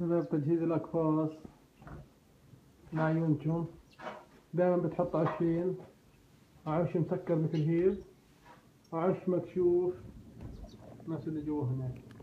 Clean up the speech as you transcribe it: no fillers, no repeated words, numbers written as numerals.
شباب تجهيز الأقفاص لعيونكم دائما بتحط عشين، عش مسكر مثل هيك، عش مكشوف نفس اللي جوا هناك.